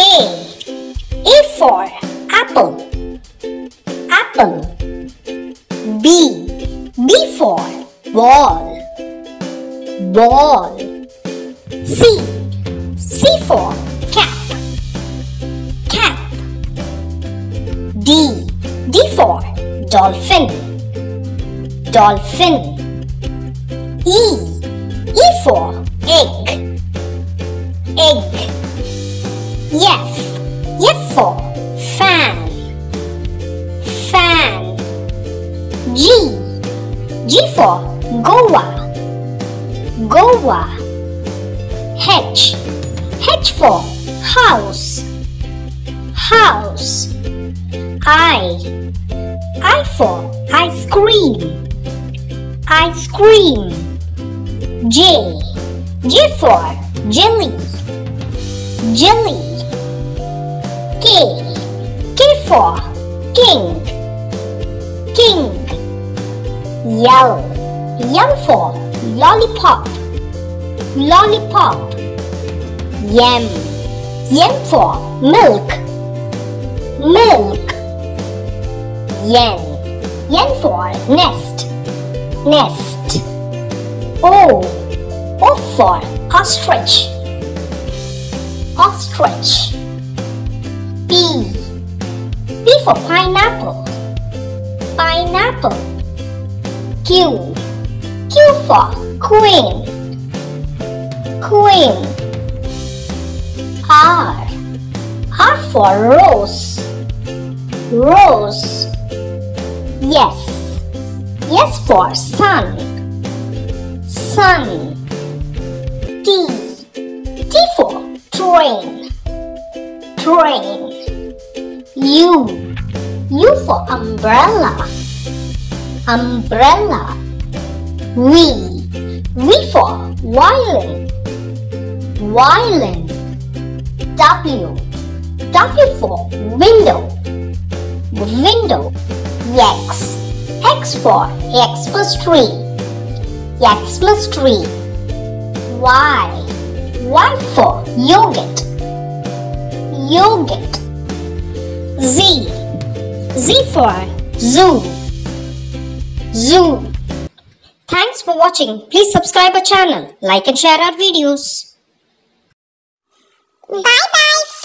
A for apple, apple. B for ball, ball. C for cap, cap. D for dolphin, dolphin. E for egg, egg. F for fan, fan. G for Goa, Goa. H for house, house. I for ice cream, ice cream. J for jelly, jelly. K for king, king. L for lollipop, lollipop. M for milk, milk. N for nest, nest. O for ostrich, ostrich. P for pineapple, pineapple. Q for queen, queen. R for rose, rose. S for sun, sun. T for train, train. U for umbrella, umbrella. V for violin, violin. W for window, window. X for Xmas tree, Xmas tree. Y for yogurt, yogurt. Z for zoo, zoo. Thanks for watching. Please subscribe our channel, like and share our videos. Bye bye.